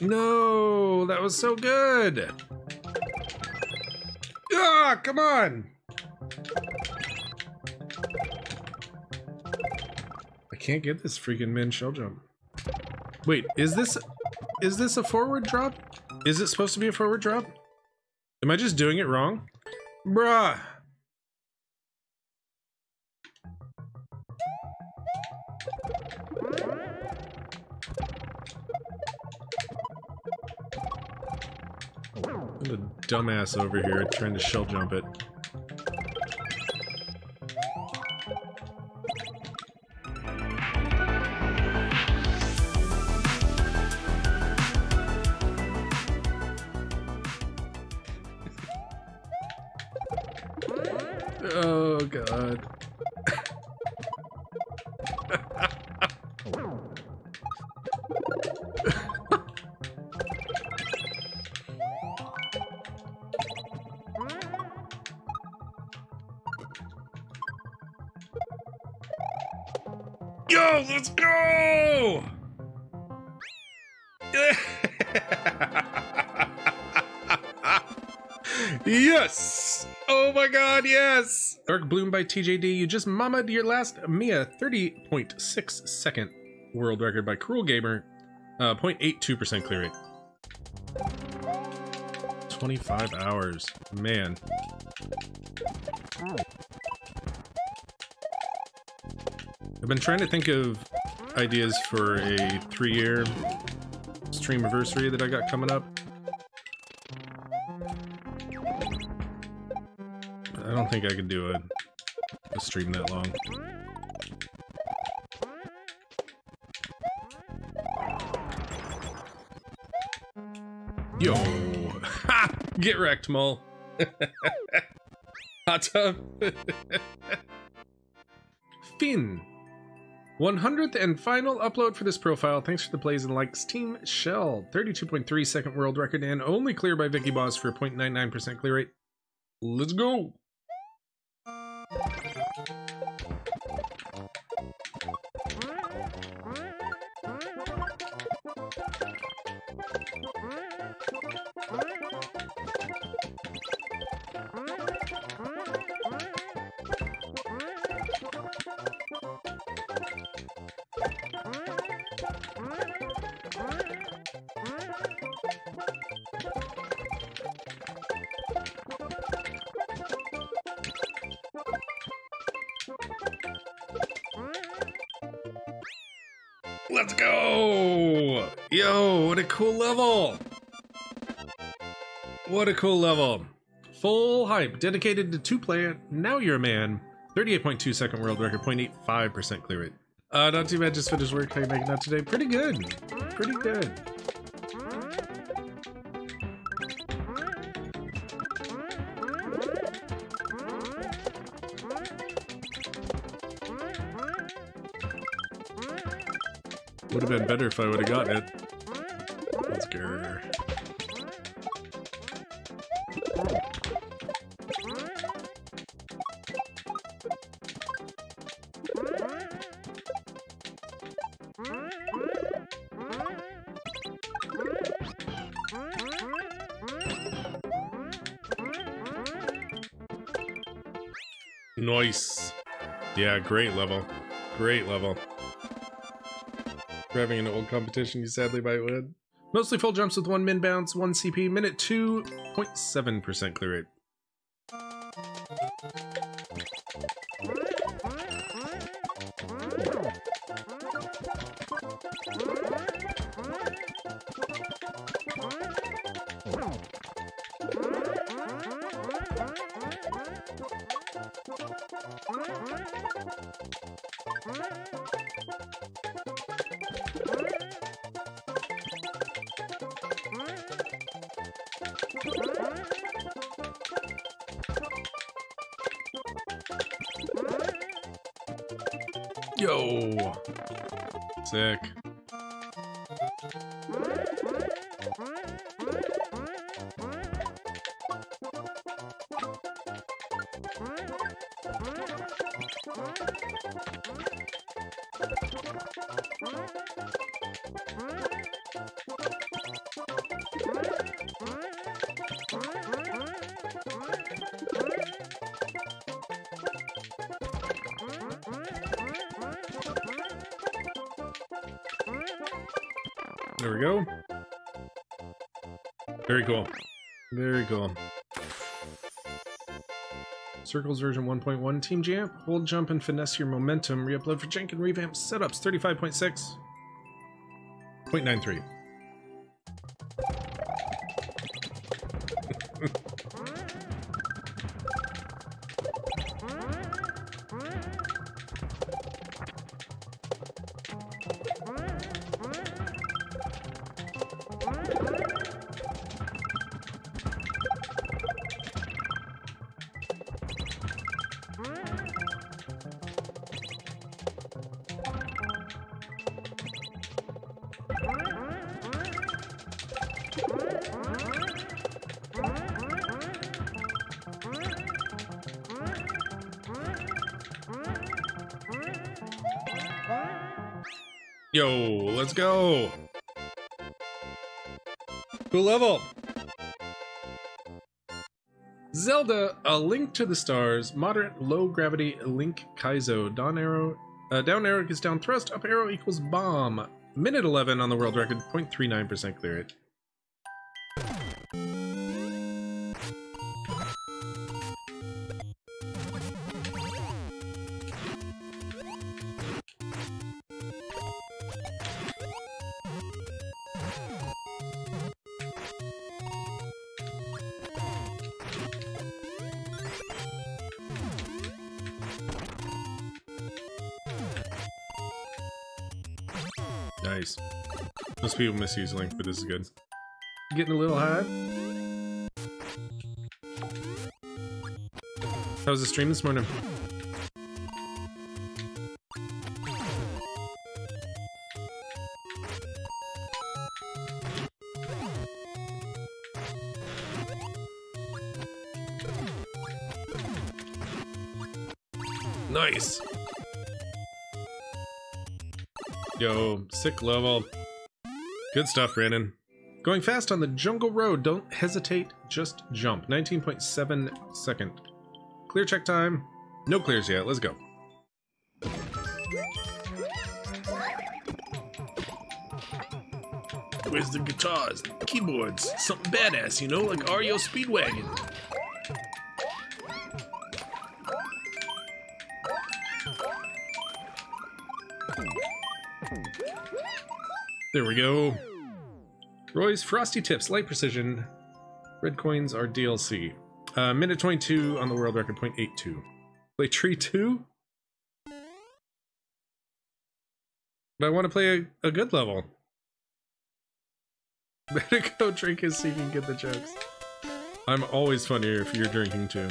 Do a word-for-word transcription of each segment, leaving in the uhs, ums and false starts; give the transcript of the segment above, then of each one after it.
No, that was so good. Ah, come on. I can't get this freaking min shell jump. Wait, is this, is this a forward drop? Is it supposed to be a forward drop? Am I just doing it wrong? Bruh. The dumbass over here trying to shell jump it. Oh god. Yo, let's go! Yes! Oh my god, yes! Dark Bloom by T J D, you just mama'd your last Mia thirty point six second world record by Cruel Gamer, uh, zero point eight two percent clear rate. twenty-five hours, man. I've been trying to think of ideas for a three-year streamiversary that I got coming up. But I don't think I can do a, a stream that long. Yo! Ha! Get wrecked, Mole! Hot tub! Finn! one hundredth and final upload for this profile. Thanks for the plays and likes. TeamShell, thirty-two point three second world record and only clear by Vicky Boss for a zero point nine nine percent clear rate. Let's go! Let's go! Yo, what a cool level! What a cool level. Full hype, dedicated to two player, now you're a man. thirty-eight point two second world record, zero point eight five percent clear rate. Uh, not too bad, just finished work. How you making out today? Pretty good. Pretty good. Would have been better if I would have gotten it. Let's go. Nice. Yeah, great level. Great level. For having an old competition, you sadly might win. Mostly full jumps with one min bounce, one C P, minute two point seven percent clear rate. Yo! Sick. There we go. Very cool. Very cool. Circles version one point one. Team Jam. Hold, jump, and finesse your momentum. Reupload for jank and revamp setups. thirty-five point six. zero point nine three. Yo, let's go! Cool level! Zelda, A Link to the Stars, moderate low gravity Link Kaizo, down arrow, uh, down arrow is down thrust, up arrow equals bomb. Minute eleven on the world record, zero point three nine percent clear it. Nice. Most people misuse Link, but this is good. Getting a little high. How was the stream this morning? Nice! Yo, sick level. Good stuff, Brandon. Going fast on the jungle road. Don't hesitate, just jump. nineteen point seven second. Clear check time. No clears yet. Let's go. Where's the guitars, the keyboards? Something badass, you know, like R E O Speedwagon. There we go. Roy's Frosty Tips, light precision. Red coins are D L C. Uh, minute twenty-two on the world record, zero point eight two. Play Tree two? But I want to play a, a good level. Better go drink it so you can get the jokes. I'm always funnier if you're drinking too.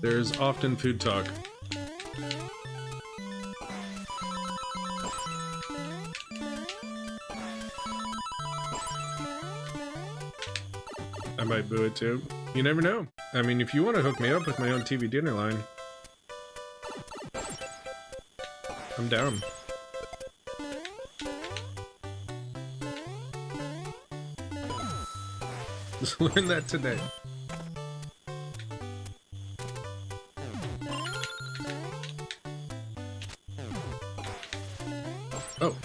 There's often food talk. I might boo it too. You never know. I mean, if you want to hook me up with my own T V dinner line, I'm down. Just learn that today. Oh.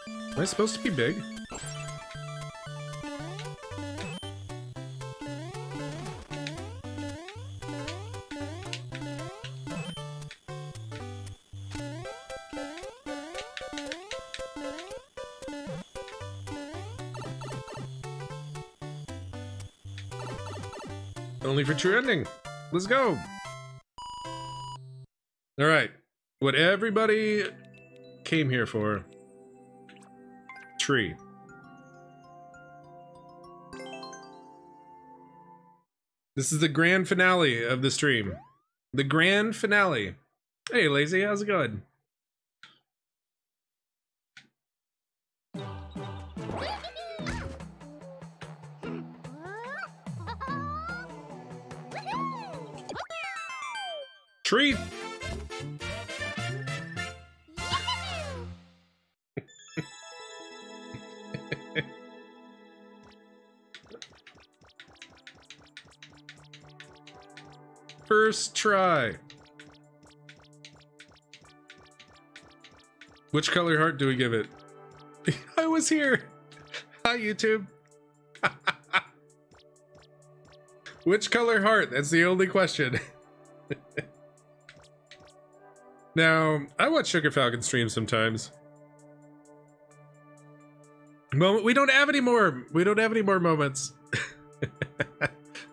Am I supposed to be big? Only for true ending. Let's go! Alright. What everybody came here for. Tree. This is the grand finale of the stream. The grand finale. Hey, Lazy, how's it going? treat. First try. Which color heart do we give it? I was here. Hi, YouTube. Which color heart? That's the only question. Now, I watch Sugar Falcon stream sometimes. Moment we don't have any more. We don't have any more moments.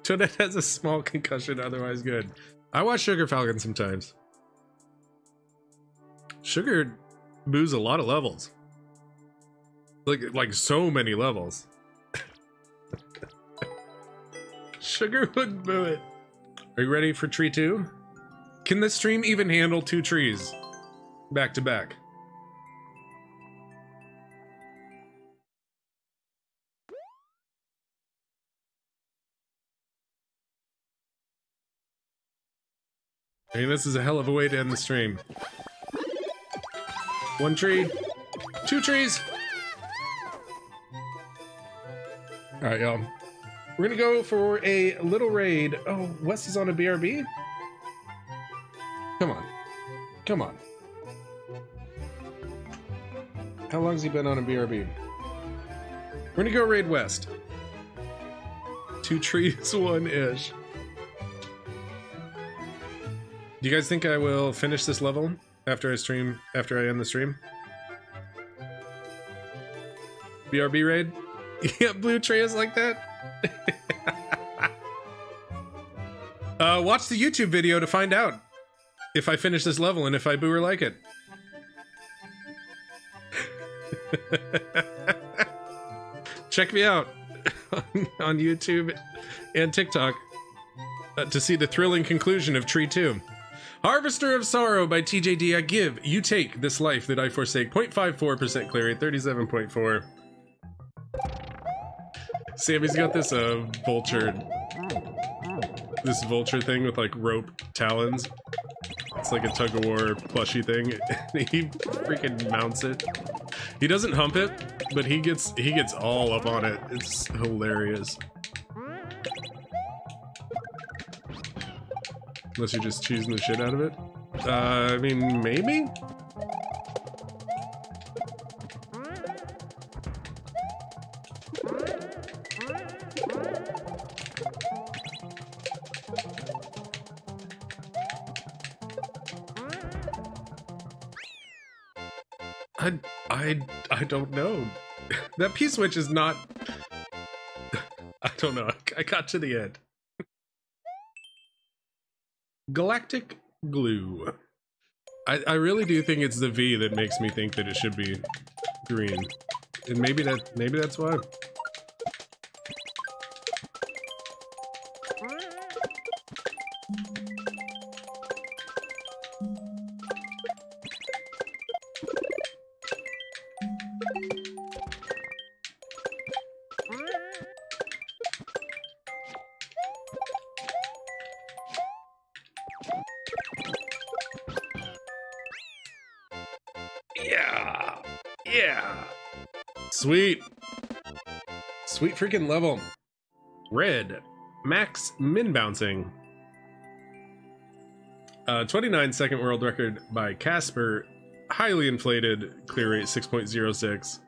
Toadette has a small concussion, otherwise good. I watch Sugar Falcon sometimes. Sugar moves a lot of levels. Like, like so many levels. Sugar would boo it. Are you ready for tree two? Can this stream even handle two trees back to back? I mean, this is a hell of a way to end the stream. One tree. Two trees. Alright, y'all. We're gonna go for a little raid. Oh, Wes is on a B R B? Come on. Come on. How long has he been on a B R B? We're gonna go raid West. Two trees, one ish. Do you guys think I will finish this level after I stream, after I end the stream? B R B raid? Yeah, blue trays like that? uh, watch the YouTube video to find out if I finish this level and if I boo or like it. Check me out on, on YouTube and TikTok uh, to see the thrilling conclusion of Tree two. Harvester of Sorrow by T J D. I give, you take, this life that I forsake. zero point five four percent clear rate, thirty-seven point four. Sammy's got this, uh, vulture... This vulture thing with, like, rope talons. It's like a tug-of-war plushie thing. He freaking mounts it. He doesn't hump it, but he gets, he gets all up on it. It's hilarious. Unless you're just cheesing the shit out of it. Uh, I mean, maybe? I... I... I don't know. That P-switch is not... I don't know. I got to the end. Galactic glue. I, I really do think it's the V that makes me think that it should be green. And maybe that maybe that's why. Sweet. Sweet freaking level. Red. Max min bouncing. Uh, twenty-nine second world record by Casper. Highly inflated. Clear rate six point zero six.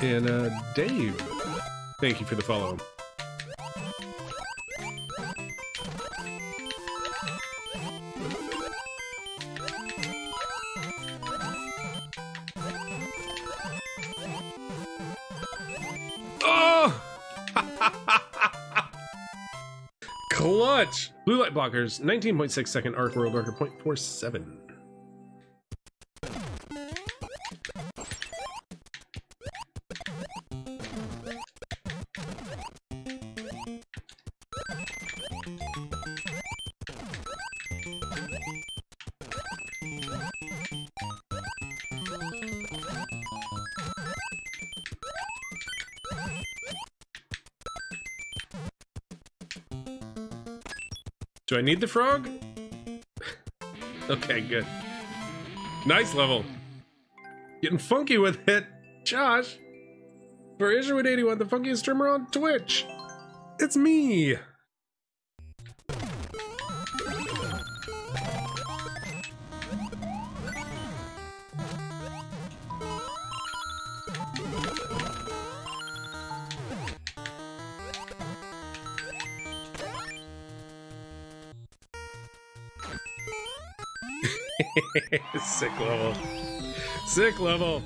And, uh, Dave, thank you for the follow. Oh! Clutch! Blue Light Blockers, nineteen point six second arc world record, zero point four seven. Do I need the frog? Okay, good. Nice level. Getting funky with it. Josh, for isherwood eighty-one, the funkiest streamer on Twitch. It's me. Sick level. Sick level.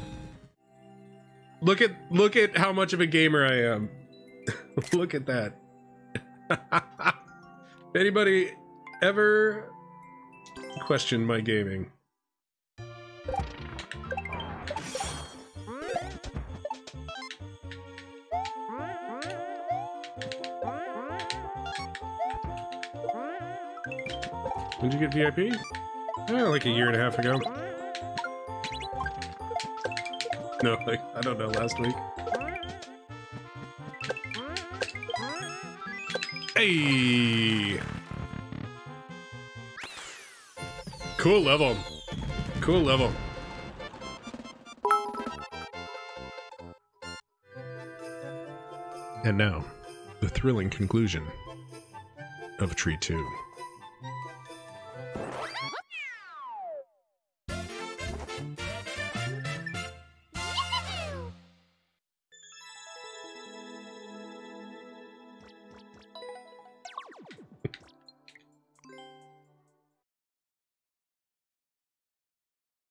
Look at look at how much of a gamer I am. Look at that. If anybody ever questioned my gaming. Did you get V I P? Oh, like a year and a half ago. No, like, I don't know, last week. Hey! Cool level. Cool level. And now, the thrilling conclusion of Tree two.